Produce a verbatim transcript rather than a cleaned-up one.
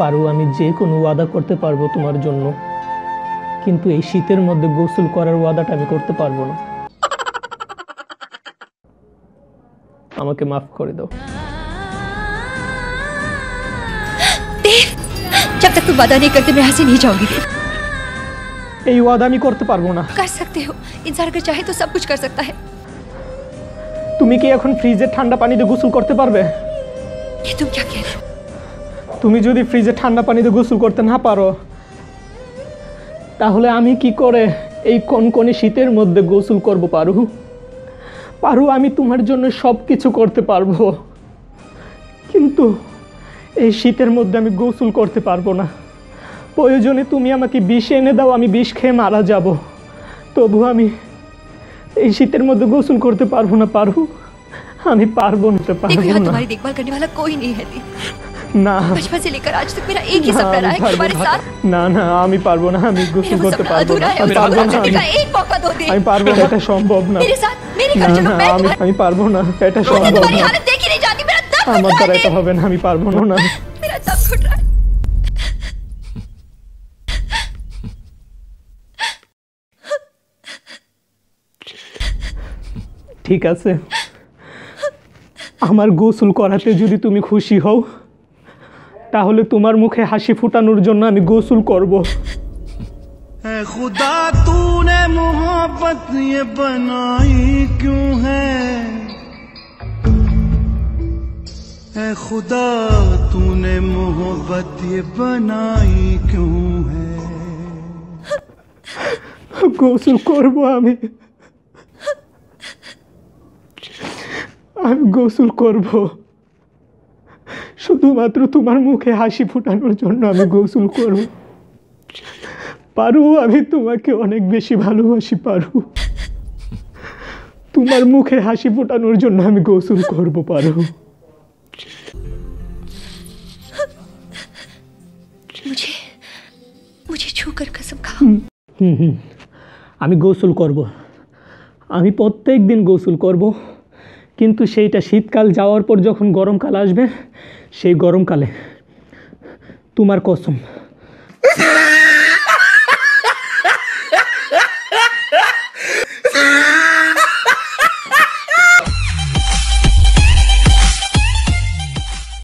পারু, আমি যে কোনো ওয়াদা করতে পারবো তোমার জন্য, কিন্তু এই শীতের মধ্যে গোসল করার ওয়াদাটা আমি করতে পারবো না। আমাকে মাফ করে দাও। जब तक तुम वादा नहीं करते मैं यहाँ से नहीं जाऊंगी। ये वादा আমি করতে পারবো না। कर सकते हो, इंसान अगर चाहे तो सब कुछ कर सकता है। তুমি কি এখন ফ্রিজে ঠান্ডা পানি দিয়ে গোসল করতে পারবে? ये तुम क्या कह रहे हो? তুমি যদি ফ্রিজে ঠান্ডা পানি দিয়ে গোসল করতে না পারো, তাহলে আমি কি করে এই কনকনে শীতের মধ্যে গোসল করব পারু? পারু, আমি তোমার জন্য সবকিছু করতে পারবো, কিন্তু এই শীতের মধ্যে আমি গোসল করতে পারবো না। প্রয়োজনে তুমি আমাকে বিষ এনে দাও, আমি বিষ খেয়ে মারা যাব, তবু আমি এই শীতের মধ্যে গোসল করতে পারবো না পারু। আমি পারবো না, পারবো না। तुम्हारी देखभाल करने वाला कोई नहीं है। না, बचपन से लेकर आज तक मेरा एक ही सपना रहा है तुम्हारे साथ। না না, আমি পারবো না, আমি গোসল করতে পারবো না। আমি পারবো না, एक मौका दो दे। আমি পারবো না, এটা সম্ভব না। मेरे साथ मेरे घर चलो। मैं আমি পারবো না, এটা সম্ভব না। तुम्हारी हालत देखी नहीं जाती। मेरा दम घुट रहा है। হবে না, আমি পারবো না, मेरा दम घुट रहा है। ঠিক আছে, আমার গোসল করাতে যদি তুমি খুশি হও তাহলে তোমার মুখে হাসি ফোটানোর জন্য আমি গোসল করব। হে খোদা তুনে मोहब्बत ये बनाई क्यों है, হে খোদা তুনে मोहब्बत ये बनाई क्यों है। গোসল করব আমি, আমি গোসল করব শুধুমাত্র তোমার মুখে হাসি ফোটানোর জন্য আমি গোসল করব। পারু, আমি তোমাকে অনেক বেশি ভালোবাসি পারু। তোমার মুখে হাসি ফোটানোর জন্য আমি গোসল করব পারু। मुझे मुझे छूकर कसम खाओ। হুম হুম আমি গোসল করব, আমি প্রত্যেক দিন গোসল করব, কিন্তু সেইটা শীতকাল যাওয়ার পর যখন গরমকাল আসবে সেই গরমকালে। তোমার কসম।